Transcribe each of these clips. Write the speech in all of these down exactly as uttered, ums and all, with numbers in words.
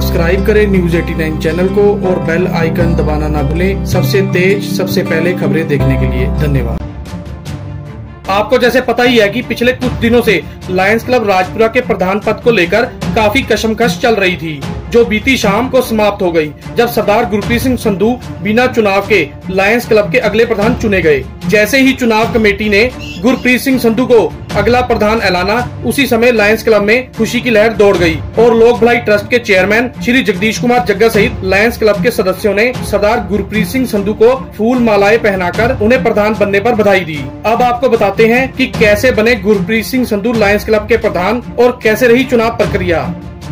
Subscribe करें news eighty nine channel को और बेल आइकन दबाना ना भूलें। सबसे तेज सबसे पहले खबरें देखने के लिए धन्यवाद। आपको जैसे पता ही है कि पिछले कुछ दिनों से लायंस क्लब राजपुरा के प्रधान पद को लेकर काफी कशमकश चल रही थी, जो बीती शाम को समाप्त हो गई, जब सरदार गुरप्रीत सिंह संधू बिना चुनाव के लायंस क्लब के अगले प्रधान चुने गए। जैसे ही चुनाव कमेटी ने गुरप्रीत सिंह संधू को अगला प्रधान ऐलाना, उसी समय लायंस क्लब में खुशी की लहर दौड़ गई और लोक भलाई ट्रस्ट के चेयरमैन श्री जगदीश कुमार जग्गा सहित लायंस क्लब के सदस्यों ने सरदार गुरप्रीत सिंह संधू को फूल मालाएं पहनाकर उन्हें प्रधान बनने पर बधाई दी। अब आपको बताते हैं कि कैसे बने गुरप्रीत सिंह संधू लायंस क्लब के प्रधान और कैसे रही चुनाव प्रक्रिया।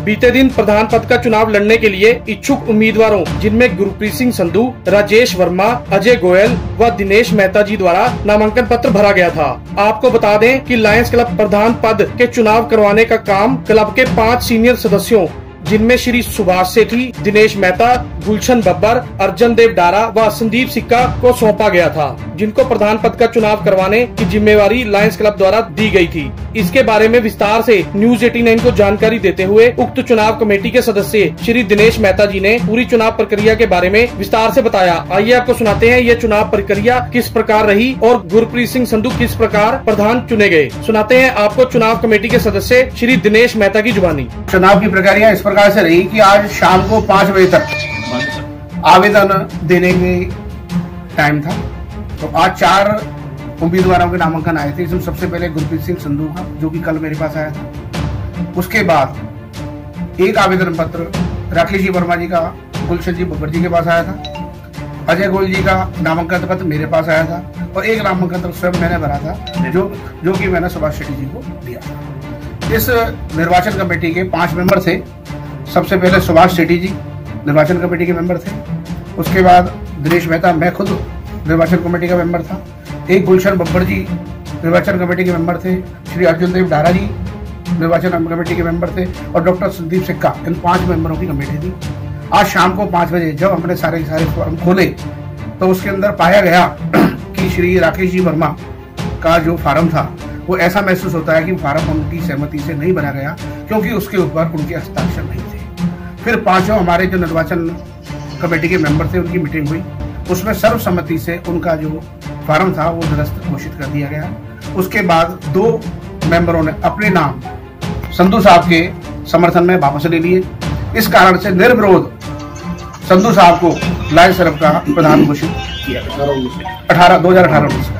बीते दिन प्रधान पद का चुनाव लड़ने के लिए इच्छुक उम्मीदवारों, जिनमें गुरप्रीत सिंह संधू, राजेश वर्मा, अजय गोयल व दिनेश मेहता जी द्वारा नामांकन पत्र भरा गया था। आपको बता दें कि लायंस क्लब प्रधान पद के चुनाव करवाने का काम क्लब के पांच सीनियर सदस्यों, जिनमें श्री सुभाष सेठी, दिनेश मेहता, गुलशन बब्बर, अर्जन देव डारा व संदीप सिक्का को सौंपा गया था, जिनको प्रधान पद का चुनाव करवाने की जिम्मेवारी लायंस क्लब द्वारा दी गई थी। इसके बारे में विस्तार से न्यूज एटी नाइन को जानकारी देते हुए उक्त चुनाव कमेटी के सदस्य श्री दिनेश मेहता जी ने पूरी चुनाव प्रक्रिया के बारे में विस्तार से बताया। आइए आपको सुनाते हैं ये चुनाव प्रक्रिया किस प्रकार रही और गुरप्रीत सिंह संधू किस प्रकार प्रधान चुने गए। सुनाते हैं आपको चुनाव कमेटी के सदस्य श्री दिनेश मेहता की जुबानी। चुनाव की प्रक्रिया इस प्रकार से रही कि आज शाम को पाँच बजे तक आवेदन देने के टाइम था, तो आज चार उम्मीदवारों के नामांकन आए थे। इसमें सबसे पहले गुरप्रीत सिंह संधू का, जो कि कल मेरे पास आया था। उसके बाद एक आवेदन पत्र राकेश जी वर्मा जी का गुलशन जी बब्बर जी के पास आया था। अजय गोयल जी का नामांकन पत्र मेरे पास आया था और एक नामांकन पत्र स्वयं मैंने भरा था, जो जो कि मैंने सुभाष शेट्टी जी को दिया। इस निर्वाचन कमेटी के पाँच मेंबर थे। सबसे पहले सुभाष शेट्टी जी निर्वाचन कमेटी के मेंबर थे, उसके बाद दिनेश मेहता, मैं खुद निर्वाचन कमेटी का मेंबर था, एक गुलशन बब्बर जी निर्वाचन कमेटी के मेंबर थे, श्री अर्जुन देव डारा जी निर्वाचन कमेटी के मेंबर थे और डॉक्टर संदीप सिक्का। इन पांच मेंबरों की कमेटी थी। आज शाम को पाँच बजे जब हमने सारे सारे फॉर्म खोले तो उसके अंदर पाया गया कि श्री राकेश जी वर्मा का जो फार्म था वो ऐसा महसूस होता है कि फार्म उनकी सहमति से नहीं बना गया, क्योंकि उसके ऊपर उनके हस्ताक्षर नहीं थे। फिर पाँचों हमारे जो निर्वाचन कमेटी के मेंबर थे उनकी मीटिंग हुई, उसमें सर्वसम्मति से उनका जो फार्म था वो निरस्त घोषित कर दिया गया। उसके बाद दो मेंबरों ने अपने नाम संधू साहब के समर्थन में वापस ले लिए। इस कारण से निर्विरोध संधू साहब को लायंस क्लब का प्रधान घोषित किया अठारह दो हजार अठारह उन्नीस का।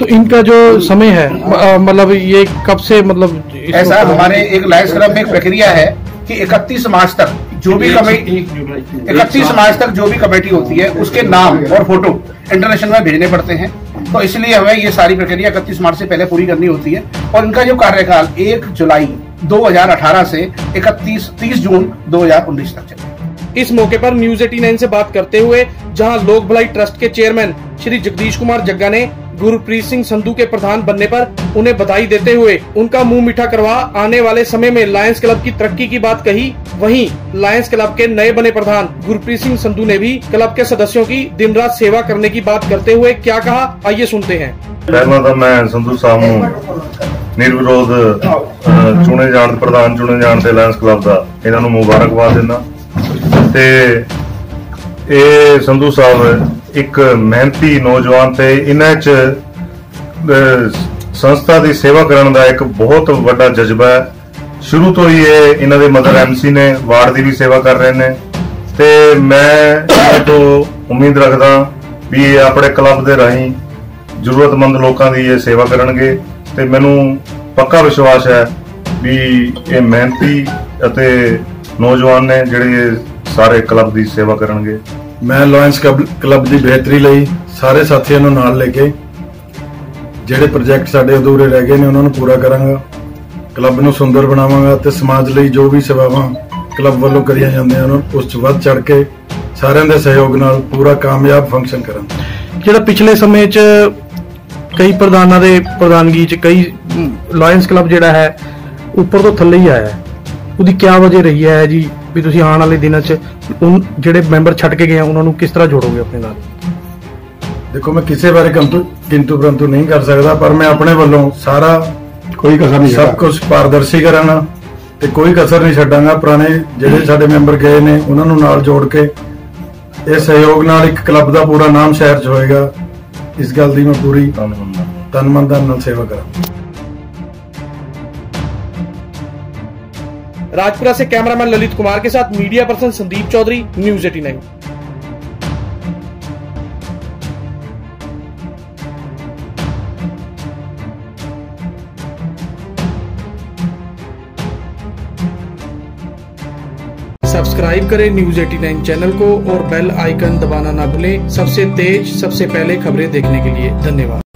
तो इनका जो समय है, मतलब ये कब से, मतलब ऐसा हमारे एक लायंस क्लब में एक प्रक्रिया है कि इकतीस मार्च तक जो भी कमेटी इकतीस मार्च तक जो भी कमेटी होती है उसके नाम और फोटो इंटरनेशनल में भेजने पड़ते हैं, तो इसलिए हमें ये सारी प्रक्रिया इकतीस मार्च से पहले पूरी करनी होती है। और इनका जो कार्यकाल एक जुलाई दो हजार अठारह से इकतीस तीस जून दो हजार उन्नीस तक चले। इस मौके पर न्यूज एटी नाइन से बात करते हुए जहां लोक भलाई ट्रस्ट के चेयरमैन श्री जगदीश कुमार जग्गा ने गुरप्रीत सिंह संधू के प्रधान बनने पर उन्हें बधाई देते हुए उनका मुंह मीठा करवा आने वाले समय में लायंस क्लब की तरक्की की बात कही, वहीं लायंस क्लब के नए बने प्रधान गुरप्रीत सिंह संधू ने भी क्लब के सदस्यों की दिन रात सेवा करने की बात करते हुए क्या कहा, आइए सुनते हैं। पहला तो मैं संधू साहब निर्विरोध चुने जाने प्रधान चुने जाने लायंस क्लब का इन्हां नूं मुबारकबाद देना। ते ए संधू साहब एक मेहनती नौजवान थे, इन्हां च संस्था की सेवा करने का एक बहुत बड़ा जज्बा है। शुरू तो ही इन्हां दे मदर एम सी ने वार्ड की भी सेवा कर रहे हैं, तो मैं तो उम्मीद रखदा भी अपने क्लब के राही जरूरतमंद लोगों की ये सेवा करनगे। तो मैनू पक्का विश्वास है भी ये मेहनती अते नौजवान ने जिहड़े सारे क्लब की सेवा करनगे। मैं लायंस क्लब क्लब की बेहतरी लई सारे साथियों नूं नाल लेके जिहड़े प्रोजैक्ट साडे अधूरे रह गए ने उन्हां नूं पूरा करांगा, क्लब नूं सुंदर बनावांगा ते समाज लई जो भी सेवावां क्लब वल्लों करीआं जांदियां ने उस च वध चढ़ के सारिआं दे सहयोग नाल पूरा कामयाब फंक्शन करां। जिहड़ा पिछले समय च कई प्रधानां दे प्रधानगी च कई लायंस क्लब जिहड़ा है उपर तो थल्ले ही आया, उसकी क्या वजह रही है जी भी तुसीं आने वाले दिनां च उन जिहड़े मैंबर छट के गए हैं उन्होंने किस तरह जोड़ोगे अपने नाल? देखो मैं किसी बारे किंतु परंतु नहीं कर सकता, पर मैं अपने वालों सारा कोई कसर नहीं, सब कुछ पारदर्शी कराना ਤੇ ਕੋਈ ਕਸਰ ਨਹੀਂ ਛੱਡਾਂਗਾ। ਪੁਰਾਣੇ ਜਿਹੜੇ ਸਾਡੇ ਮੈਂਬਰ ਗਏ ਨੇ ਉਹਨਾਂ ਨੂੰ ਨਾਲ ਜੋੜ ਕੇ ਇਹ ਸਹਿਯੋਗ ਨਾਲ ਇੱਕ ਕਲੱਬ ਦਾ ਪੂਰਾ ਨਾਮ ਸ਼ਹਿਰ 'ਚ ਹੋਏਗਾ। ਇਸ ਗੱਲ ਦੀ ਮੈਂ ਪੂਰੀ ਤਨ ਮਨ ਧਨ ਨਾਲ ਸੇਵਾ ਕਰਾਂ। राजपुरा से कैमरामैन ललित कुमार के साथ media person Sandeep Chaudhary, news eighty nine. Subscribe करें न्यूज एटी नाइन चैनल को और बेल आइकन दबाना ना भूलें। सबसे तेज सबसे पहले खबरें देखने के लिए धन्यवाद।